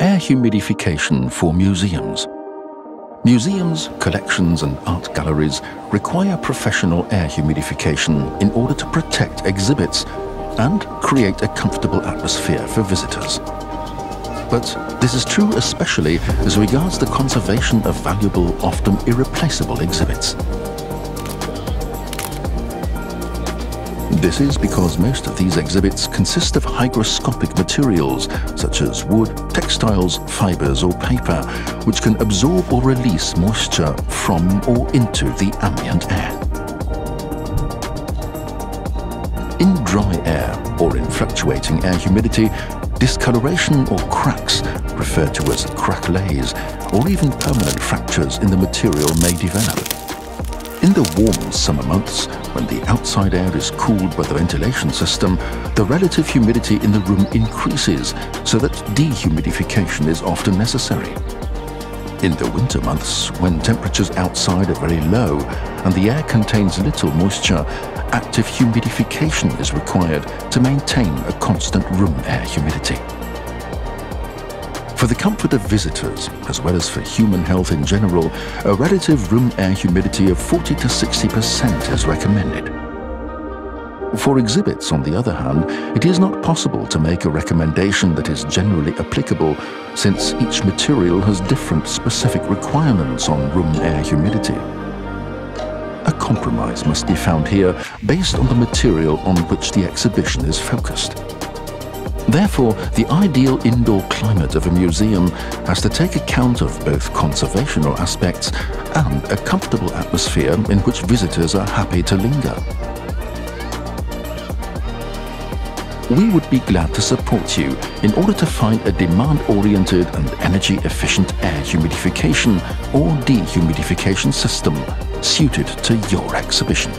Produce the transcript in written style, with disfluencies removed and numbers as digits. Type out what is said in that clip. Air humidification for museums. Museums, collections and art galleries require professional air humidification in order to protect exhibits and create a comfortable atmosphere for visitors. But this is true especially as regards the conservation of valuable, often irreplaceable exhibits. This is because most of these exhibits consist of hygroscopic materials such as wood, textiles, fibers or paper, which can absorb or release moisture from or into the ambient air. In dry air or in fluctuating air humidity, discoloration or cracks, referred to as craquelés, or even permanent fractures in the material may develop. In the warm summer months, when the outside air is cooled by the ventilation system, the relative humidity in the room increases, so that dehumidification is often necessary. In the winter months, when temperatures outside are very low and the air contains little moisture, active humidification is required to maintain a constant room air humidity. For the comfort of visitors, as well as for human health in general, a relative room air humidity of 40% to 60% is recommended. For exhibits, on the other hand, it is not possible to make a recommendation that is generally applicable, since each material has different specific requirements on room air humidity. A compromise must be found here based on the material on which the exhibition is focused. Therefore, the ideal indoor climate of a museum has to take account of both conservational aspects and a comfortable atmosphere in which visitors are happy to linger. We would be glad to support you in order to find a demand-oriented and energy-efficient air humidification or dehumidification system suited to your exhibition.